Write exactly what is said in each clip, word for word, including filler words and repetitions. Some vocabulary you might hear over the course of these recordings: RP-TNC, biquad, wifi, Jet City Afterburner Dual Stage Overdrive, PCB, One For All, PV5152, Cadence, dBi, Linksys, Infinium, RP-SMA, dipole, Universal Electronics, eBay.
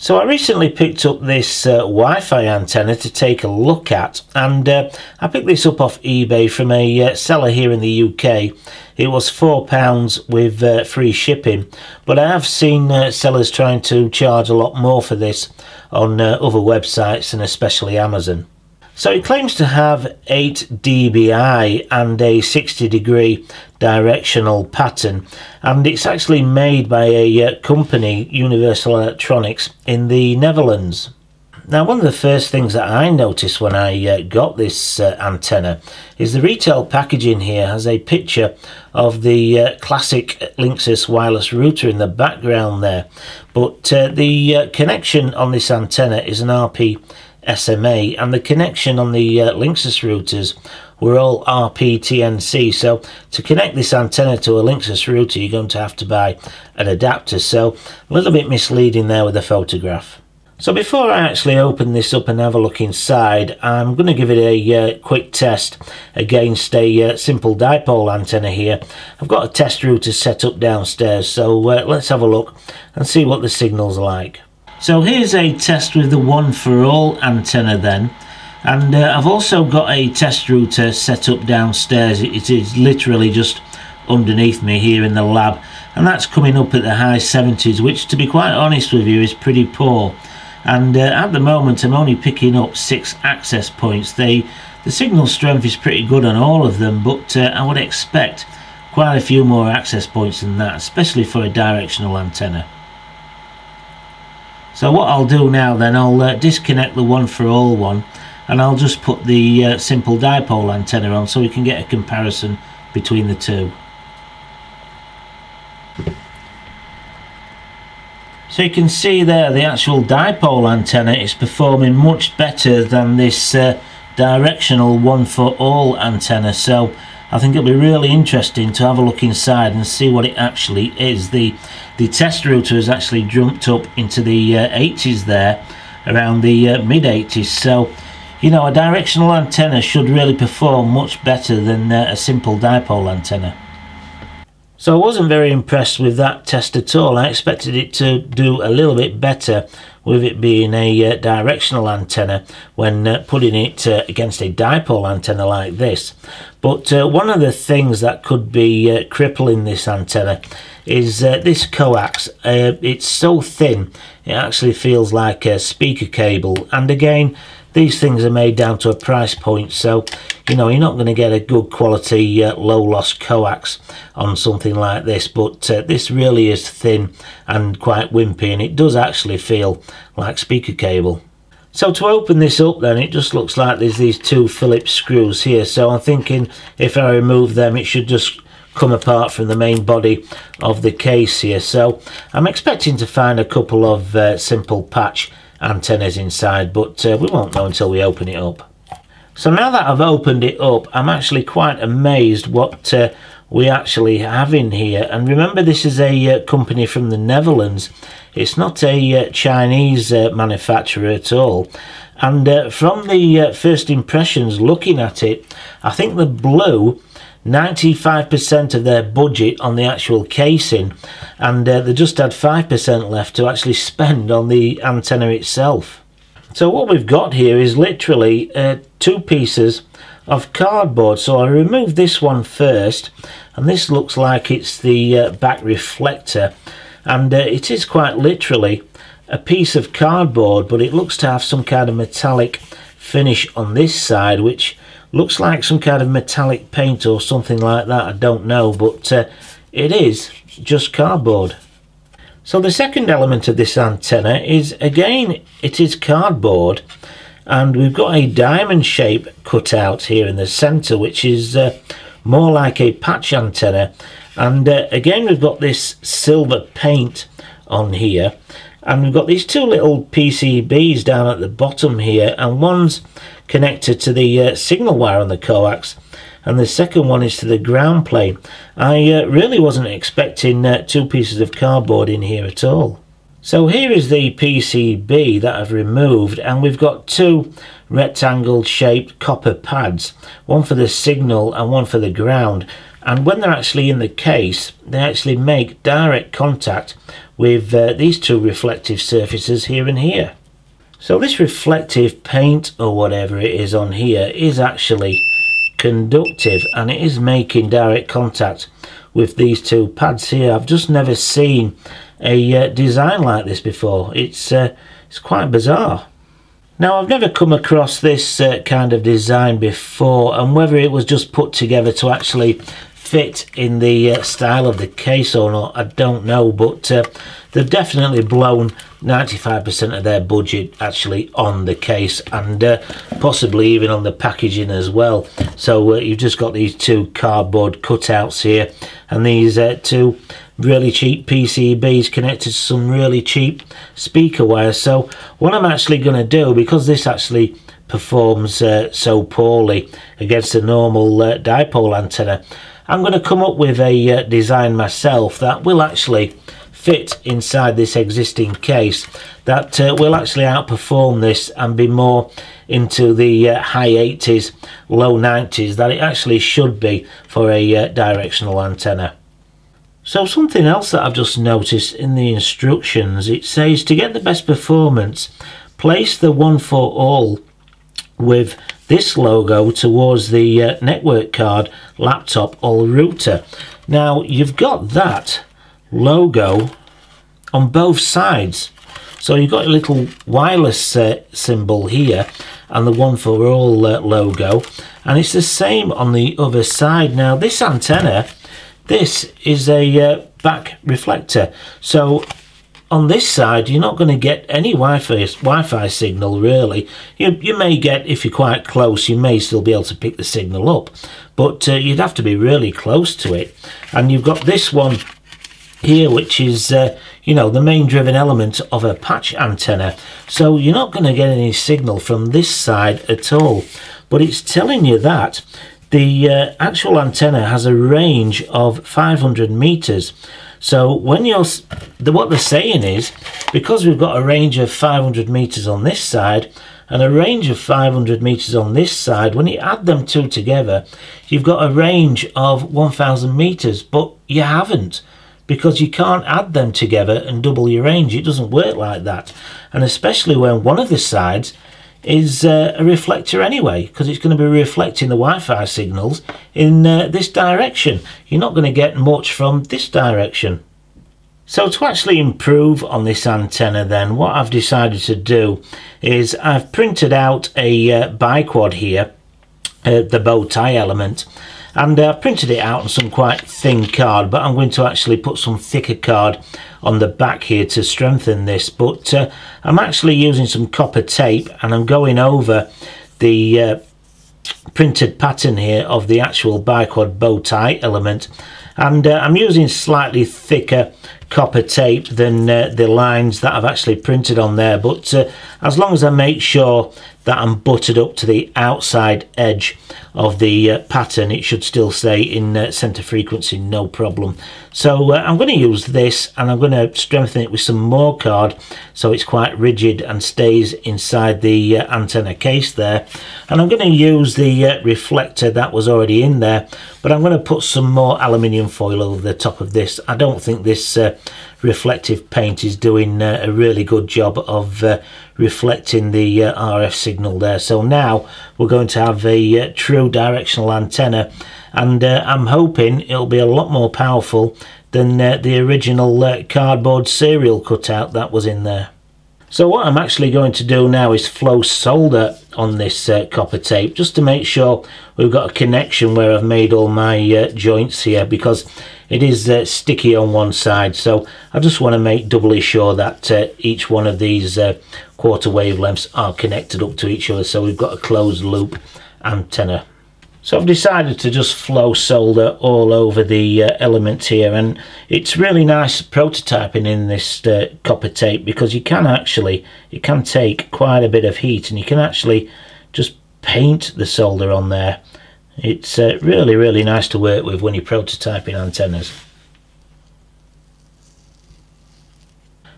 So I recently picked up this uh, Wi-Fi antenna to take a look at, and uh, I picked this up off eBay from a uh, seller here in the U K. It was four pounds with uh, free shipping, but I have seen uh, sellers trying to charge a lot more for this on uh, other websites and especially Amazon. So it claims to have eight D B I and a sixty degree directional pattern, and it's actually made by a uh, company, Universal Electronics, in the Netherlands. Now, one of the first things that I noticed when I uh, got this uh, antenna is the retail packaging here has a picture of the uh, classic Linksys wireless router in the background there, but uh, the uh, connection on this antenna is an R P S M A, and the connection on the uh, Linksys routers were all R P T N C. So to connect this antenna to a Linksys router, you're going to have to buy an adapter, so a little bit misleading there with the photograph. So before I actually open this up and have a look inside, I'm going to give it a uh, quick test against a uh, simple dipole antenna here. I've got a test router set up downstairs, so uh, let's have a look and see what the signal's like. So here's a test with the One For All antenna then, and uh, I've also got a test router set up downstairs. It is literally just underneath me here in the lab, and that's coming up at the high seventies, which, to be quite honest with you, is pretty poor. And uh, at the moment I'm only picking up six access points. They, the signal strength is pretty good on all of them, but uh, I would expect quite a few more access points than that, especially for a directional antenna. So what I'll do now then, I'll uh, disconnect the One For All one, and I'll just put the uh, simple dipole antenna on so we can get a comparison between the two. So you can see there the actual dipole antenna is performing much better than this uh, directional One For All antenna, so I think it'll be really interesting to have a look inside and see what it actually is. The the test router has actually jumped up into the uh, eighties there, around the uh, mid eighties. So, you know, a directional antenna should really perform much better than uh, a simple dipole antenna. So I wasn't very impressed with that test at all. I expected it to do a little bit better with it being a uh, directional antenna when uh, putting it uh, against a dipole antenna like this. But uh, one of the things that could be uh, crippling this antenna is uh, this coax. Uh, it's so thin it actually feels like a speaker cable, and again, these things are made down to a price point, so you know you're not going to get a good quality uh, low loss coax on something like this. But uh, this really is thin and quite wimpy, and it does actually feel like speaker cable. So to open this up then, it just looks like there's these two Phillips screws here, so I'm thinking if I remove them it should just come apart from the main body of the case here. So I'm expecting to find a couple of uh, simple patch antennas inside, but uh, we won't know until we open it up. So now that I've opened it up, I'm actually quite amazed what uh, we actually have in here. And remember, this is a uh, company from the Netherlands. It's not a uh, Chinese uh, manufacturer at all. And uh, from the uh, first impressions looking at it, I think the blue ninety-five percent of their budget on the actual casing, and uh, they just had five percent left to actually spend on the antenna itself. So what we've got here is literally uh, two pieces of cardboard. So I removed this one first, and this looks like it's the uh, back reflector, and uh, it is quite literally a piece of cardboard, but it looks to have some kind of metallic finish on this side, which looks like some kind of metallic paint or something like that. I don't know, but uh, it is just cardboard. So the second element of this antenna is, again, it is cardboard, and we've got a diamond shape cut out here in the center, which is uh, more like a patch antenna. And uh, again, we've got this silver paint on here, and we've got these two little P C Bs down at the bottom here, and one's connected to the uh, signal wire on the coax, and the second one is to the ground plane. I uh, really wasn't expecting uh, two pieces of cardboard in here at all. So here is the P C B that I've removed, and we've got two rectangle shaped copper pads, one for the signal and one for the ground. and when they're actually in the case, they actually make direct contact with uh, these two reflective surfaces here and here. So this reflective paint or whatever it is on here is actually conductive, and it is making direct contact with these two pads here. I've just never seen a uh, design like this before. It's uh, it's quite bizarre. Now, I've never come across this uh, kind of design before, and whether it was just put together to actually fit in the uh, style of the case or not, I don't know, but uh, they've definitely blown ninety-five percent of their budget actually on the case, and uh, possibly even on the packaging as well. So uh, you've just got these two cardboard cutouts here, and these uh, two really cheap P C Bs connected to some really cheap speaker wire. So what I'm actually going to do, because this actually performs uh, so poorly against a normal uh, dipole antenna, I'm going to come up with a uh, design myself that will actually fit inside this existing case, that uh, will actually outperform this and be more into the uh, high eighties, low nineties that it actually should be for a uh, directional antenna. So something else that I've just noticed in the instructions, it says to get the best performance, place the One For All with this logo towards the uh, network card, laptop or router. Now you've got that logo on both sides, so you've got a little wireless uh, symbol here and the One For All uh, logo, and it's the same on the other side. Now this antenna, this is a uh, back reflector, so on this side you're not going to get any Wi-Fi Wi-Fi signal really. You, you may get, if you're quite close, you may still be able to pick the signal up, but uh, you'd have to be really close to it. And you've got this one here, which is uh, you know, the main driven element of a patch antenna, so you're not going to get any signal from this side at all. But it's telling you that the uh, actual antenna has a range of five hundred meters. So when you're, the, what they're saying is, because we've got a range of five hundred meters on this side and a range of five hundred meters on this side, when you add them two together, you've got a range of one thousand meters, but you haven't, because you can't add them together and double your range. It doesn't work like that. And especially when one of the sides is uh, a reflector anyway, because it's going to be reflecting the Wi-Fi signals in uh, this direction. You're not going to get much from this direction. So to actually improve on this antenna then, what I've decided to do is I've printed out a uh, biquad here, uh, the bow tie element, and I uh, printed it out on some quite thin card, but I'm going to actually put some thicker card on the back here to strengthen this. But uh, I'm actually using some copper tape, and I'm going over the uh, printed pattern here of the actual biquad bow tie element, and uh, I'm using slightly thicker copper tape than uh, the lines that I've actually printed on there. But uh, as long as I make sure that I'm buttered up to the outside edge of the uh, pattern, it should still stay in uh, center frequency, no problem. So uh, I'm going to use this, and I'm going to strengthen it with some more card so it's quite rigid and stays inside the uh, antenna case there. And I'm going to use the uh, reflector that was already in there, but I'm going to put some more aluminium foil over the top of this. I don't think this uh, reflective paint is doing uh, a really good job of uh, reflecting the uh, R F signal there. So now we're going to have a uh, true directional antenna, and uh, I'm hoping it'll be a lot more powerful than uh, the original uh, cardboard serial cutout that was in there. So what I'm actually going to do now is flow solder on this uh, copper tape, just to make sure we've got a connection where I've made all my uh, joints here, because it is uh, sticky on one side. So I just want to make doubly sure that uh, each one of these uh, quarter wavelengths are connected up to each other, so we've got a closed loop antenna. So I've decided to just flow solder all over the uh, elements here, and it's really nice prototyping in this uh, copper tape, because you can actually, it can take quite a bit of heat, and you can actually just paint the solder on there. It's uh, really, really nice to work with when you're prototyping antennas.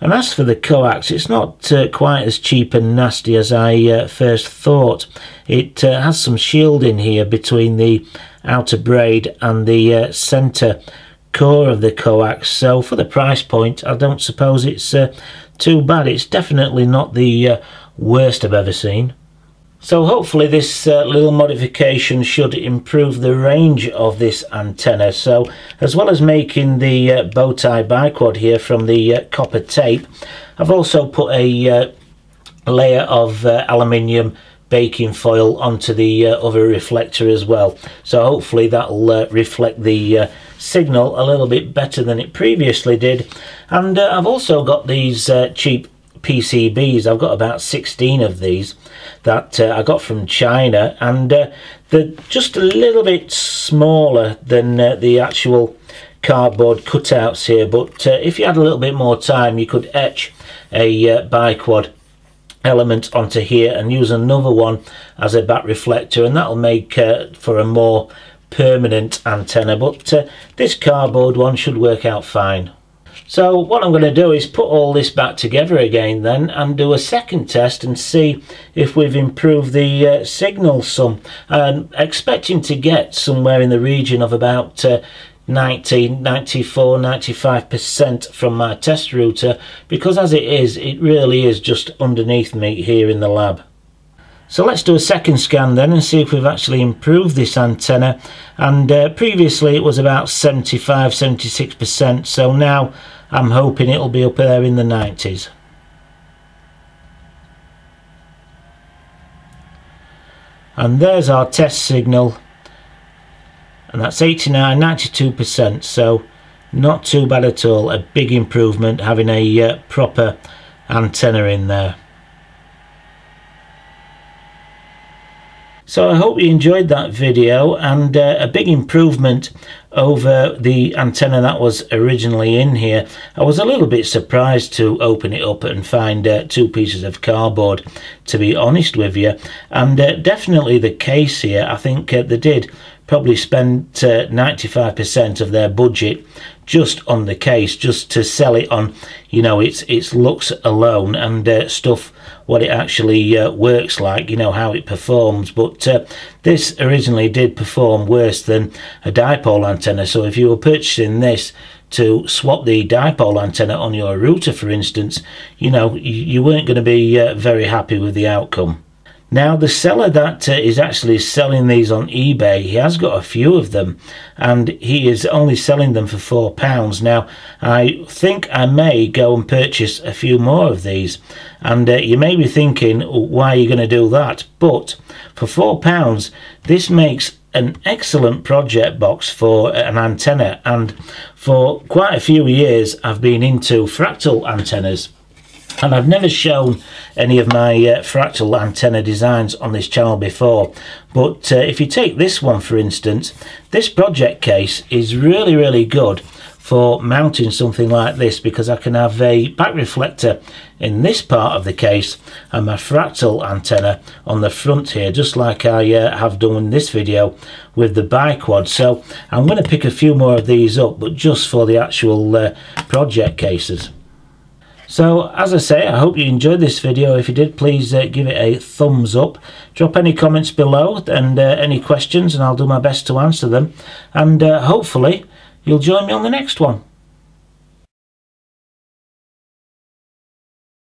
And as for the coax, it's not uh, quite as cheap and nasty as I uh, first thought. It uh, has some shielding here between the outer braid and the uh, center core of the coax. So for the price point, I don't suppose it's uh, too bad. It's definitely not the uh, worst I've ever seen. So hopefully this uh, little modification should improve the range of this antenna. So as well as making the uh, bow tie biquad here from the uh, copper tape, I've also put a uh, layer of uh, aluminium baking foil onto the uh, other reflector as well. So hopefully that'll uh, reflect the uh, signal a little bit better than it previously did. And uh, I've also got these uh, cheap P C Bs. I've got about sixteen of these that uh, I got from China, and uh, they're just a little bit smaller than uh, the actual cardboard cutouts here, but uh, if you had a little bit more time, you could etch a uh, biquad element onto here and use another one as a back reflector, and that'll make uh, for a more permanent antenna. But uh, this cardboard one should work out fine. So what I'm going to do is put all this back together again then and do a second test and see if we've improved the uh, signal some. I'm expecting to get somewhere in the region of about uh, ninety, ninety-four, ninety-five percent from my test router, because as it is, it really is just underneath me here in the lab. So let's do a second scan then and see if we've actually improved this antenna. And uh, previously it was about seventy-five, seventy-six percent, so now I'm hoping it'll be up there in the nineties. And there's our test signal, and that's eighty-nine, ninety-two percent, so not too bad at all. A big improvement having a uh, proper antenna in there. So I hope you enjoyed that video, and uh, a big improvement over the antenna that was originally in here. I was a little bit surprised to open it up and find uh, two pieces of cardboard, to be honest with you, and uh, definitely the case here. I think uh, they did probably spent ninety-five percent uh, of their budget just on the case, just to sell it on, you know, its its looks alone and uh, stuff, what it actually uh, works like, you know, how it performs. But uh, this originally did perform worse than a dipole antenna, so if you were purchasing this to swap the dipole antenna on your router, for instance, you know, you, you weren't going to be uh, very happy with the outcome. Now the seller that uh, is actually selling these on eBay, he has got a few of them, and he is only selling them for four pounds. Now I think I may go and purchase a few more of these, and uh, you may be thinking, why are you going to do that? But for four pounds, this makes an excellent project box for an antenna, and for quite a few years I've been into fractal antennas. And I've never shown any of my uh, fractal antenna designs on this channel before, but uh, if you take this one for instance, this project case is really really good for mounting something like this, because I can have a back reflector in this part of the case and my fractal antenna on the front here, just like I uh, have done in this video with the biquad. So I'm going to pick a few more of these up, but just for the actual uh, project cases. So as I say, I hope you enjoyed this video. If you did, please uh, give it a thumbs up. Drop any comments below and uh, any questions, and I'll do my best to answer them. And uh, hopefully you'll join me on the next one.